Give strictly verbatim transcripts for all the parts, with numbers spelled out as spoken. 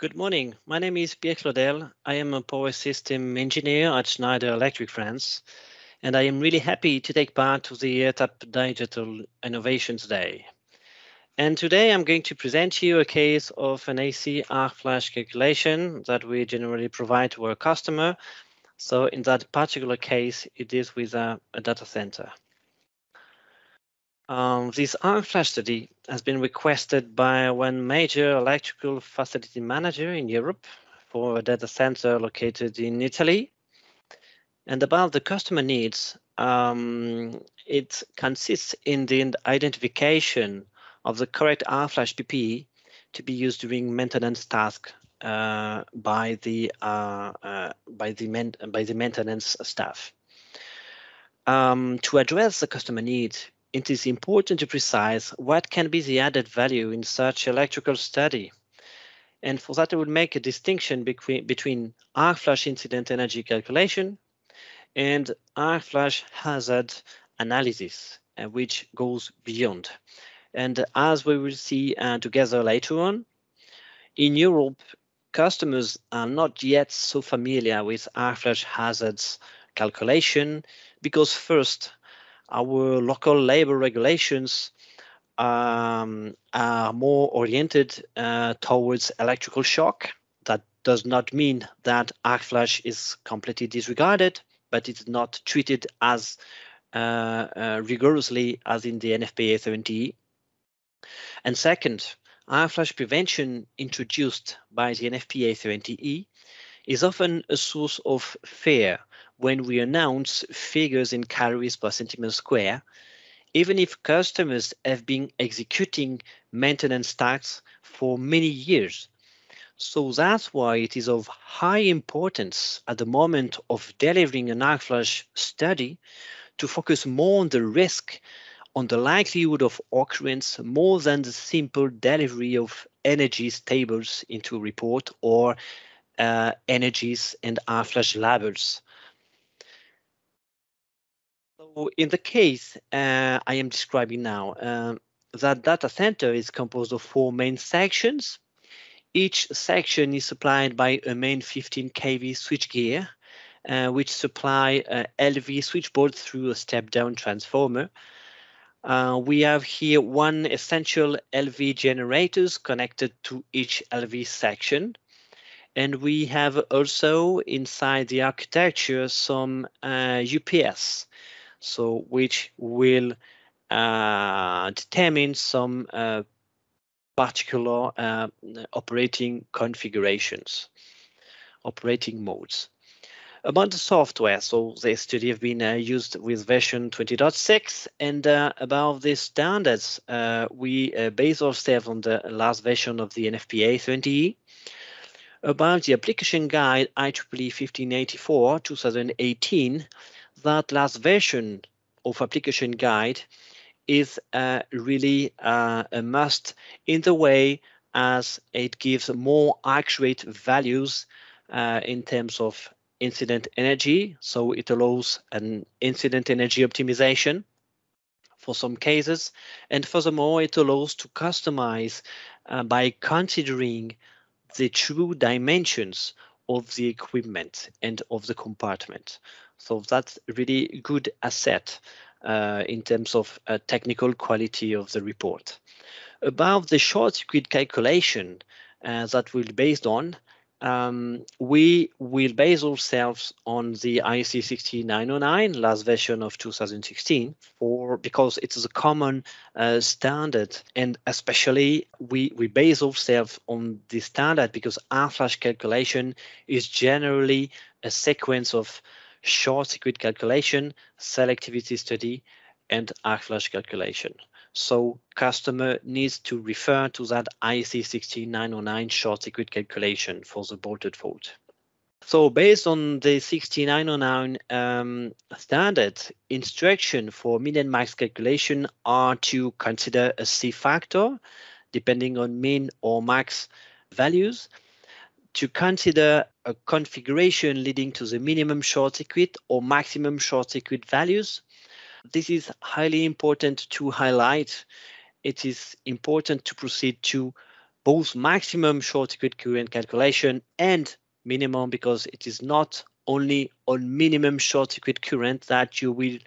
Good morning. My name is Pierre Claudel. I am a power system engineer at Schneider Electric France, and I am really happy to take part of the ETAP Digital Innovations Day. And today I'm going to present to you a case of an A C arc flash calculation that we generally provide to our customer. So in that particular case, it is with a, a data center. Um, this arc flash study has been requested by one major electrical facility manager in Europe for a data center located in Italy. And about the customer needs, um, it consists in the identification of the correct arc flash P P E to be used during maintenance tasks uh, by the uh, uh, by the man by the maintenance staff. Um, to address the customer needs, it is important to precise what can be the added value in such electrical study. And for that, I would make a distinction between, between arc flash incident energy calculation and arc flash hazard analysis, uh, which goes beyond. And as we will see uh, together later on, in Europe, customers are not yet so familiar with arc flash hazards calculation because first, our local labor regulations um, are more oriented uh, towards electrical shock. That does not mean that arc flash is completely disregarded, but it's not treated as uh, uh, rigorously as in the N F P A seventy E. And second, arc flash prevention introduced by the N F P A seventy E is often a source of fear when we announce figures in calories per centimeter square, even if customers have been executing maintenance tasks for many years. So that's why it is of high importance at the moment of delivering an arc flash study to focus more on the risk, on the likelihood of occurrence, more than the simple delivery of energies tables into a report or uh, energies and arc flash labels. So in the case uh, I am describing now, uh, that data center is composed of four main sections. Each section is supplied by a main fifteen K V switchgear, uh, which supply uh, L V switchboard through a step-down transformer. Uh, we have here one essential L V generators connected to each L V section. And we have also inside the architecture some uh, U P S. So which will uh, determine some uh, particular uh, operating configurations, operating modes. About the software, so the study have been uh, used with version twenty point six, and uh, about the standards, uh, we uh, base ourselves on the last version of the N F P A seventy E. About the application guide I E E E fifteen eighty-four twenty eighteen, that last version of application guide is uh, really uh, a must in the way as it gives more accurate values uh, in terms of incident energy. So it allows an incident energy optimization for some cases. And furthermore, it allows to customize uh, by considering the true dimensions of the equipment and of the compartment. So that's really good asset uh, in terms of uh, technical quality of the report. About the short circuit calculation uh, that will be based on, um, we will base ourselves on the I E C six oh nine oh nine, last version of two thousand sixteen, for, because it is a common uh, standard, and especially we, we base ourselves on the standard because arc flash calculation is generally a sequence of short circuit calculation, selectivity study, and arc flash calculation. So customer needs to refer to that I E C sixteen nine oh nine short circuit calculation for the bolted fault. So based on the sixteen nine oh nine um, standard, instruction for min and max calculation are to consider a C factor, depending on min or max values, to consider a configuration leading to the minimum short circuit or maximum short circuit values. This is highly important to highlight. It is important to proceed to both maximum short-circuit current calculation and minimum, because it is not only on minimum short-circuit current that you will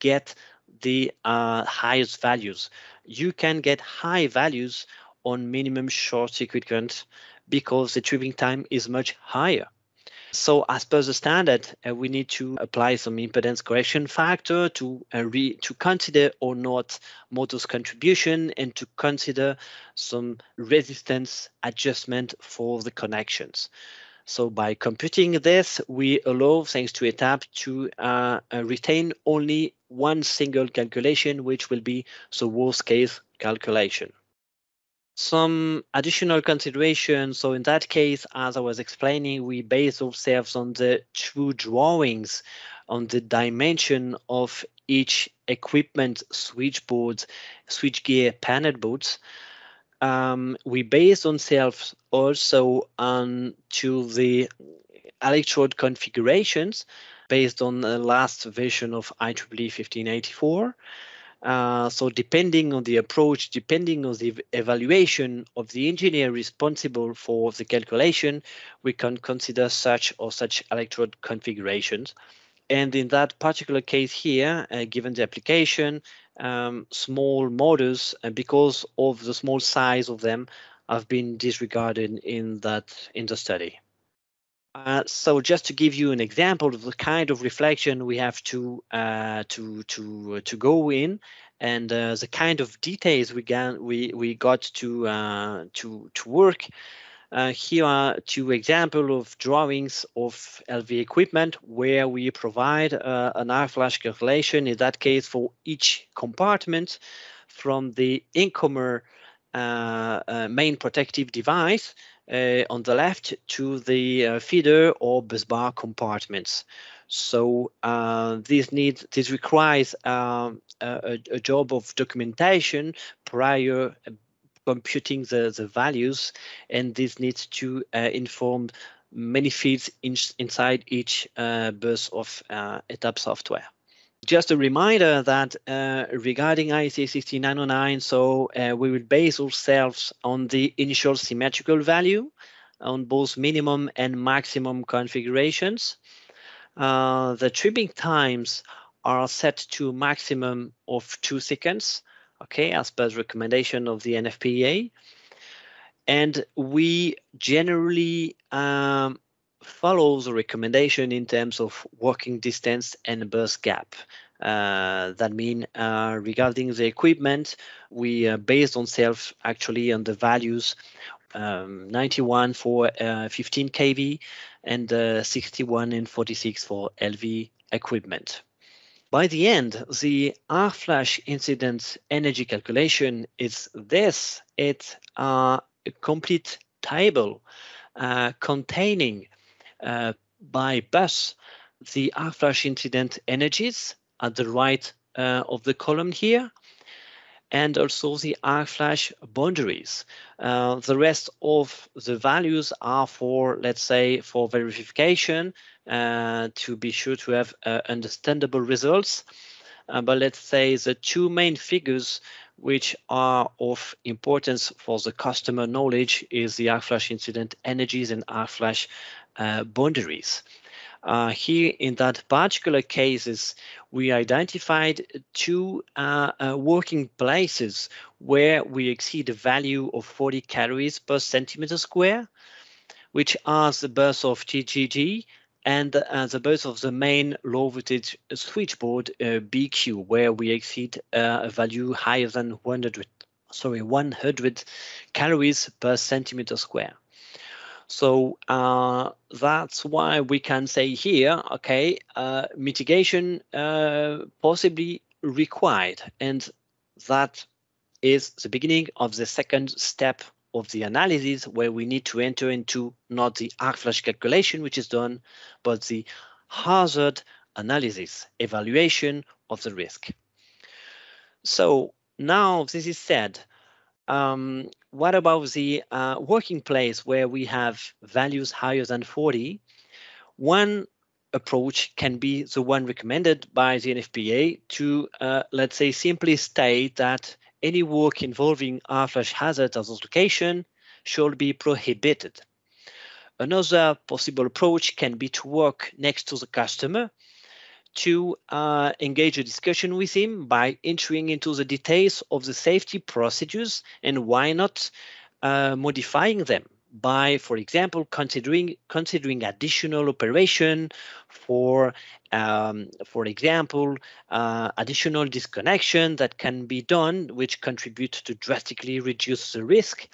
get the uh, highest values. You can get high values on minimum short-circuit current because the tripping time is much higher. So as per the standard, uh, we need to apply some impedance correction factor to uh, re to consider or not motor's contribution and to consider some resistance adjustment for the connections. So by computing this, we allow, thanks to ETAP, to uh, uh, retain only one single calculation, which will be the worst case calculation. Some additional consideration. So in that case, as I was explaining, we base ourselves on the true drawings, on the dimension of each equipment, switchboard, switchgear, panel boards. Um, we base ourselves also on to the electrode configurations based on the last version of I E E E fifteen eighty-four. Uh, so depending on the approach, depending on the evaluation of the engineer responsible for the calculation, we can consider such or such electrode configurations. And in that particular case here, uh, given the application, um, small motors, and because of the small size of them, have been disregarded in that in the study. Uh, so just to give you an example of the kind of reflection we have to uh, to to uh, to go in, and uh, the kind of details we got we we got to uh, to to work. Uh, here are two examples of drawings of L V equipment where we provide uh, an R flash calculation. In that case, for each compartment, from the incomer uh, uh, main protective device. Uh, on the left to the uh, feeder or busbar compartments. So uh, this needs this requires um, a, a job of documentation prior computing the the values, and this needs to uh, inform many fields in, inside each uh, bus of uh, ETAP software. Just a reminder that uh, regarding I E C six nine zero nine, so uh, we will base ourselves on the initial symmetrical value on both minimum and maximum configurations. Uh, the tripping times are set to a maximum of two seconds, okay, as per the recommendation of the N F P A. And we generally um, follows the recommendation in terms of walking distance and bus gap. Uh, that means uh, regarding the equipment, we uh, based on self actually on the values um, ninety-one for uh, fifteen K V and uh, sixty-one and forty-six for L V equipment. By the end, the R flash incident energy calculation is this. It's uh, a complete table uh, containing Uh, by bus, the R flash incident energies at the right uh, of the column here, and also the R flash boundaries. Uh, the rest of the values are for, let's say, for verification uh, to be sure to have uh, understandable results. Uh, but let's say the two main figures which are of importance for the customer knowledge is the R flash incident energies and R flash uh, boundaries. Uh, here in that particular cases, we identified two uh, uh, working places where we exceed a value of forty calories per centimeter square, which are the burst of T G G and uh, the burst of the main low voltage switchboard uh, B Q, where we exceed uh, a value higher than one hundred, sorry, one hundred calories per centimeter square. So uh, that's why we can say here, okay, uh, mitigation uh, possibly required, and that is the beginning of the second step of the analysis, where we need to enter into not the arc flash calculation, which is done, but the hazard analysis, evaluation of the risk. So now this is said, um, what about the uh, working place where we have values higher than forty? One approach can be the one recommended by the N F P A to, uh, let's say, simply state that any work involving R flash hazard as location should be prohibited. Another possible approach can be to work next to the customer to uh, engage a discussion with him by entering into the details of the safety procedures, and why not uh, modifying them by, for example, considering considering additional operation, for um, for example, uh, additional disconnection that can be done, which contribute to drastically reduce the risk.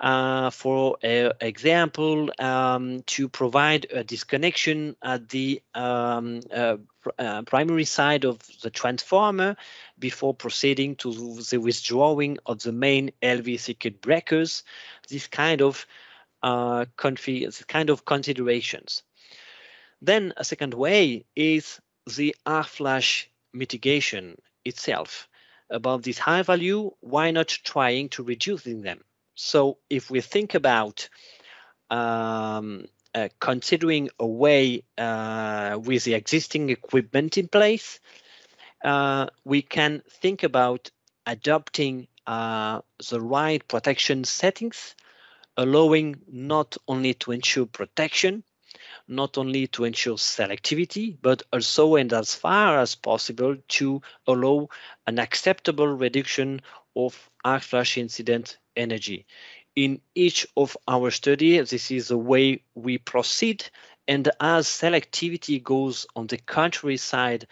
Uh, for uh, example, um, to provide a disconnection at the um, uh, pr uh, primary side of the transformer before proceeding to the withdrawing of the main L V circuit breakers. This kind of uh, config this kind of considerations. Then a second way is the R-flash mitigation itself. Above this high value, why not trying to reducing them? So if we think about um, uh, considering a way uh, with the existing equipment in place, uh, we can think about adopting uh, the right protection settings, allowing not only to ensure protection, not only to ensure selectivity, but also and as far as possible to allow an acceptable reduction of R-flash incident energy. In each of our study, this is the way we proceed, and as selectivity goes on the contrary side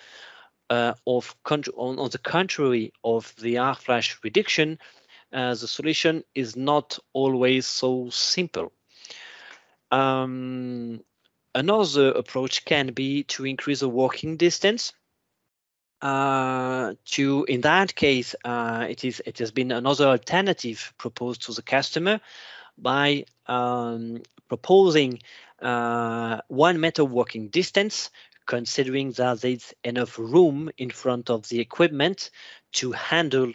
uh, of on, on the contrary of the R-flash reduction, uh, the solution is not always so simple. Um, another approach can be to increase the walking distance. Uh, to in that case, uh, it is it has been another alternative proposed to the customer by um, proposing uh, one meter walking distance, considering that there's enough room in front of the equipment to handle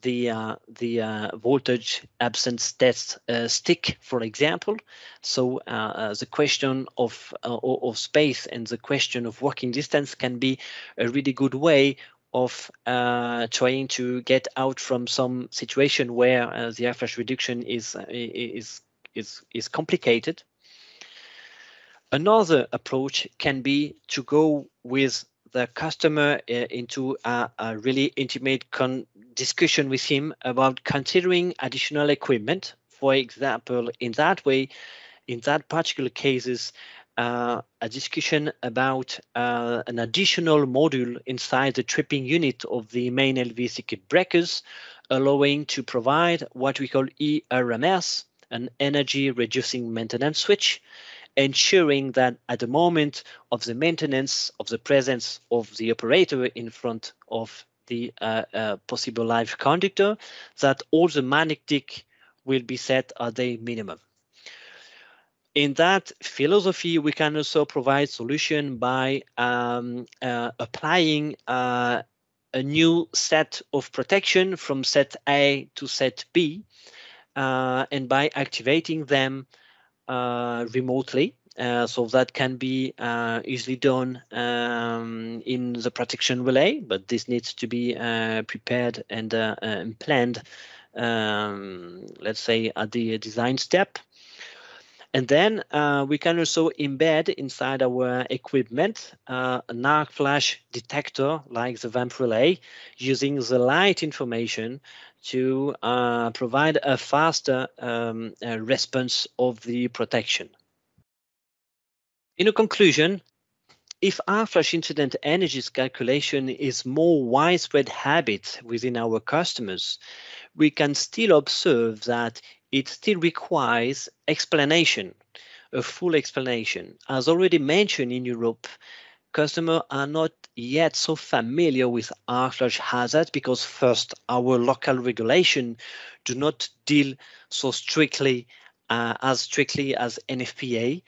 the uh, the uh, voltage absence test uh, stick, for example. So uh, uh, the question of uh, of space and the question of walking distance can be a really good way of uh, trying to get out from some situation where uh, the R-flash reduction is is is is complicated. Another approach can be to go with the customer uh, into a, a really intimate con discussion with him about considering additional equipment. For example, in that way, in that particular cases, uh, a discussion about uh, an additional module inside the tripping unit of the main L V circuit breakers, allowing to provide what we call E R M S, an energy reducing maintenance switch, ensuring that at the moment of the maintenance of the presence of the operator in front of the uh, uh, possible live conductor, that all the magnetic will be set at a minimum. In that philosophy, we can also provide solution by um, uh, applying uh, a new set of protection from set A to set B, uh, and by activating them Uh, remotely, uh, so that can be uh, easily done um, in the protection relay, but this needs to be uh, prepared and, uh, and planned, um, let's say, at the design step. And then uh, we can also embed inside our equipment uh, an arc flash detector like the Vamp Relay, using the light information to uh, provide a faster um, uh, response of the protection. In a conclusion, if R-flash incident energies calculation is more widespread habit within our customers, we can still observe that it still requires explanation, a full explanation. As already mentioned, in Europe, customers are not yet so familiar with R-flash hazards because, first, our local regulation do not deal so strictly uh, as strictly as N F P A,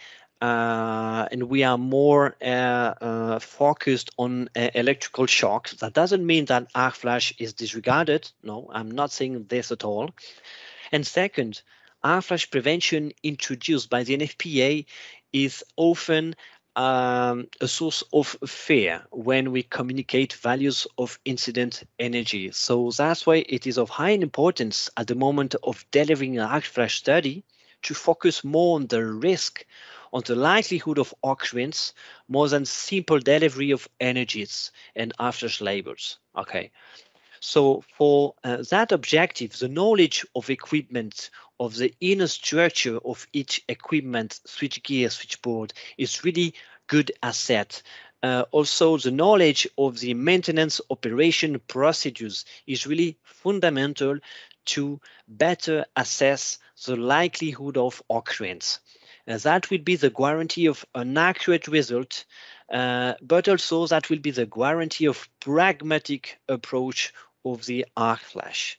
uh, and we are more uh, uh, focused on uh, electrical shocks. That doesn't mean that R-flash is disregarded. No, I'm not saying this at all. And second, R-flash prevention introduced by the N F P A is often um, a source of fear when we communicate values of incident energy. So that's why it is of high importance at the moment of delivering an arc flash study to focus more on the risk, on the likelihood of occurrence, more than simple delivery of energies and arc-flash labels. Okay, so for uh, that objective, the knowledge of equipment, of the inner structure of each equipment, switchgear, switchboard, is really good asset. Uh, also, the knowledge of the maintenance operation procedures is really fundamental to better assess the likelihood of occurrence. And that will be the guarantee of an accurate result, uh, but also that will be the guarantee of pragmatic approach of the arc flash.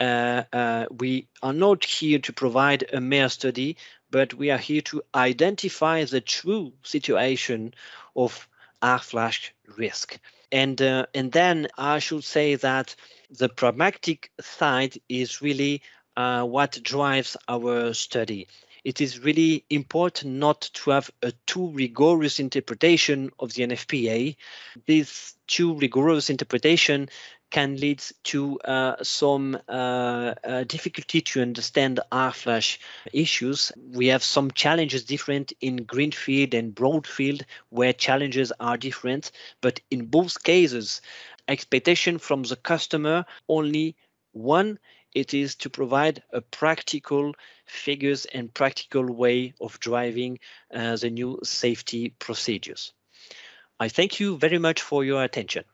Uh, uh, we are not here to provide a mere study, but we are here to identify the true situation of arc flash risk. And, uh, and then I should say that the pragmatic side is really uh, what drives our study. It is really important not to have a too rigorous interpretation of the N F P A. This too rigorous interpretation can lead to uh, some uh, uh, difficulty to understand arc flash issues. We have some challenges different in greenfield and brownfield, where challenges are different, but in both cases, expectation from the customer only one. It is to provide a practical figures and practical way of driving uh, the new safety procedures. I thank you very much for your attention.